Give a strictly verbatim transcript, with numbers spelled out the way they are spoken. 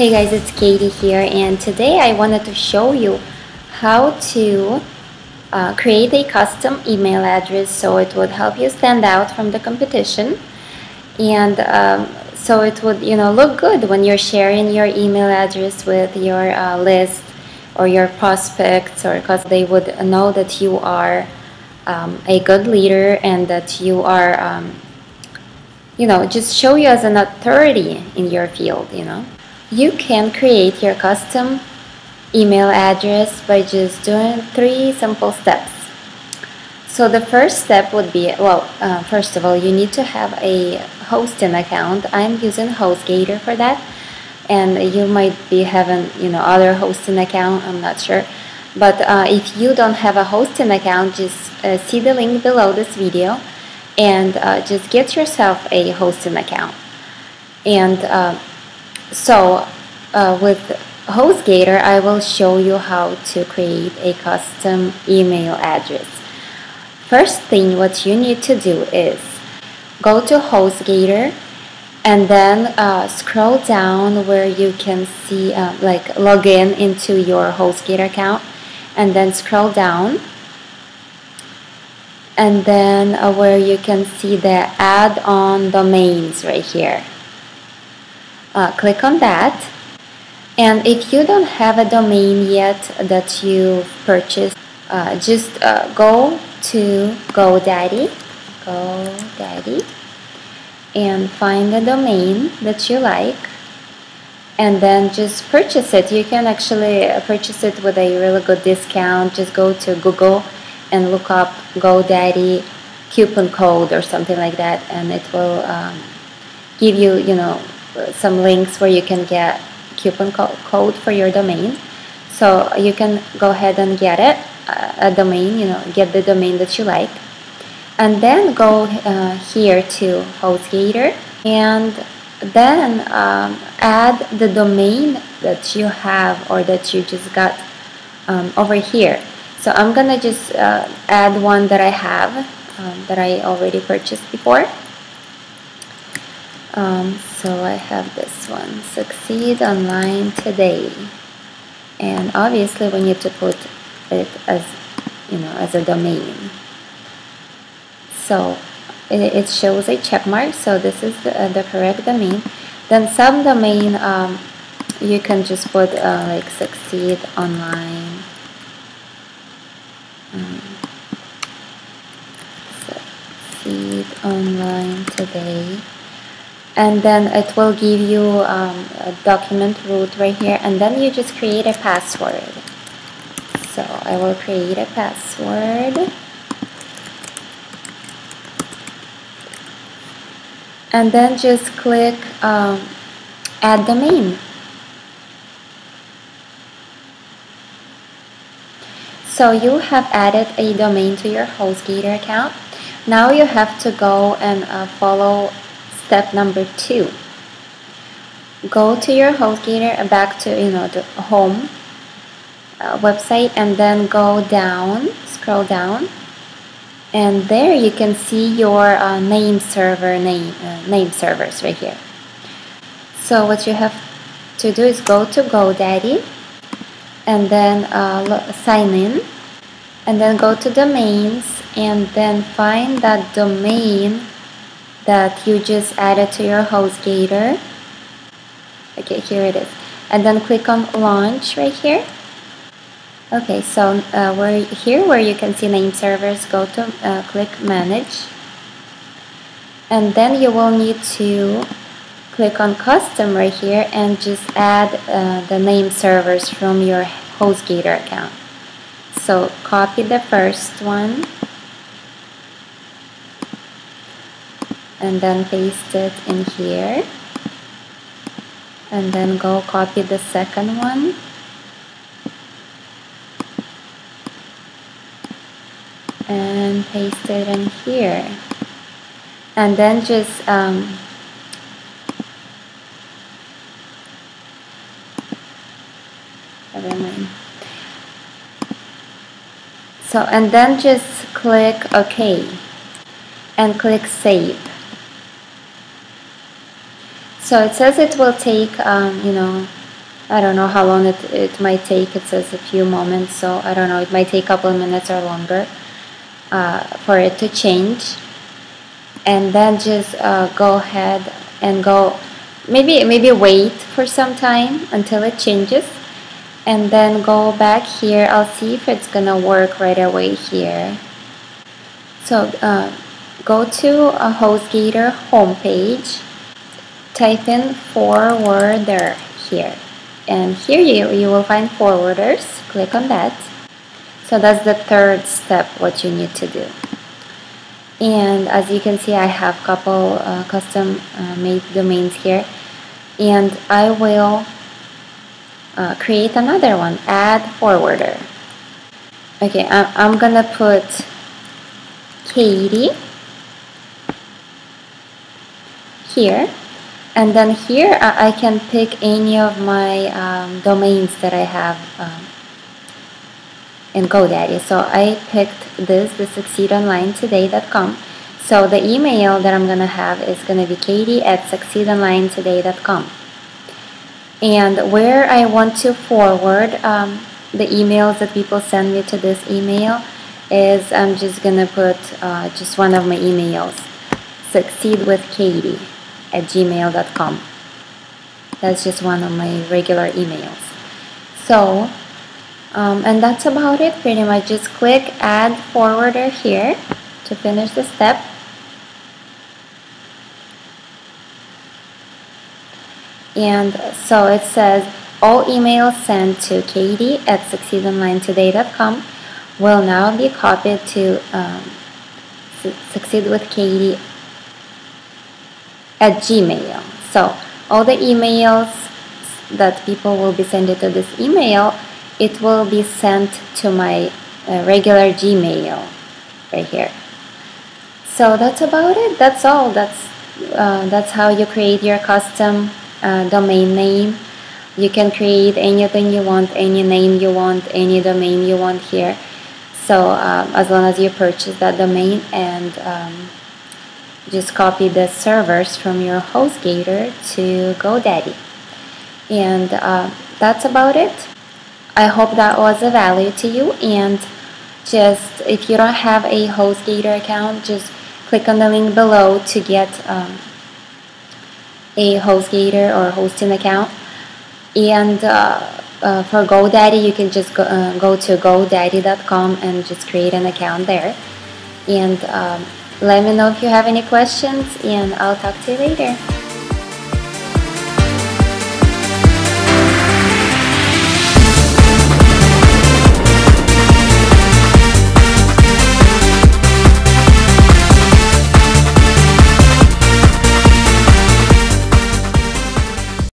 Hey guys, it's Katie here, and today I wanted to show you how to uh, create a custom email address so it would help you stand out from the competition, and um, so it would, you know, look good when you're sharing your email address with your uh, list or your prospects, or because they would know that you are um, a good leader and that you are, um, you know, just show you as an authority in your field, you know. You can create your custom email address by just doing three simple steps. So the first step would be, well, uh, first of all, you need to have a hosting account. I'm using HostGator for that, and you might be having, you know, other hosting account, I'm not sure. But uh, if you don't have a hosting account, just uh, see the link below this video and uh, just get yourself a hosting account. And uh, So uh, with HostGator, I will show you how to create a custom email address. First thing what you need to do is go to HostGator and then uh, scroll down where you can see uh, like log in into your HostGator account, and then scroll down, and then uh, where you can see the add-on domains right here. Uh, click on that, and if you don't have a domain yet that you purchased, uh, just uh, go to GoDaddy, GoDaddy, and find the domain that you like, and then just purchase it. You can actually purchase it with a really good discount. Just go to Google and look up GoDaddy coupon code or something like that, and it will um, give you, you know, some links where you can get coupon co code for your domain, so you can go ahead and get it, a domain, you know, get the domain that you like, and then go uh, here to HostGator, and then um, add the domain that you have or that you just got um, over here. So I'm gonna just uh, add one that I have um, that I already purchased before. Um, so I have this one, Succeed Online Today, and obviously we need to put it as, you know, as a domain. So it, it shows a check mark, so this is the, uh, the correct domain. Then subdomain, um, you can just put uh, like Succeed Online um, Succeed Online Today. And then it will give you um, a document root right here, and then you just create a password. So I will create a password, and then just click um, add domain. So you have added a domain to your HostGator account. Now you have to go and uh, follow step number two. Go to your HostGator, back to, you know, the home uh, website, and then go down, scroll down, and there you can see your uh, name server name uh, name servers right here. So what you have to do is go to GoDaddy, and then uh, sign in, and then go to domains, and then find that domain that you just added to your HostGator. Okay, here it is, and then click on launch right here. Okay, so uh, we're here where you can see name servers. Go to uh, click manage, and then you will need to click on custom right here and just add uh, the name servers from your HostGator account. So copy the first one and then paste it in here, and then go copy the second one, and paste it in here, and then just um, never mind. So and then just click OK and click save. So it says it will take, um, you know, I don't know how long it, it might take. It says a few moments, so I don't know, it might take a couple of minutes or longer uh, for it to change. And then just uh, go ahead and go, maybe maybe wait for some time until it changes, and then go back here. I'll see if it's gonna work right away here. So uh, go to a HostGator homepage, type in forwarder here, and here you, you will find forwarders. Click on that. So that's the third step, what you need to do. And as you can see, I have a couple uh, custom uh, made domains here, and I will uh, create another one, add forwarder. Okay, I'm, I'm gonna put Katie here, and then here I, I can pick any of my um, domains that I have um, in GoDaddy. So I picked this, the Succeed Online Today dot com. So the email that I'm gonna have is gonna be Katie at Succeed Online Today dot com. And where I want to forward um, the emails that people send me to this email is, I'm just gonna put uh, just one of my emails, succeed with Katie at gmail dot com. That's just one of my regular emails. So Um, and that's about it, pretty much. Just click add forwarder here to finish the step. And so it says all emails sent to Katie at Succeed Online Today dot com will now be copied to um, SucceedWithKatie at Gmail. So all the emails that people will be sending to this email, it will be sent to my uh, regular Gmail right here. So that's about it. That's all. That's uh, that's how you create your custom uh, domain name. You can create anything you want, any name you want, any domain you want here. So um, as long as you purchase that domain and um, just copy the servers from your HostGator to GoDaddy. And uh, that's about it. I hope that was a value to you, and just if you don't have a HostGator account, just click on the link below to get um, a HostGator or hosting account. And uh, uh, for GoDaddy, you can just go, uh, go to GoDaddy dot com and just create an account there. And um, let me know if you have any questions, and I'll talk to you later.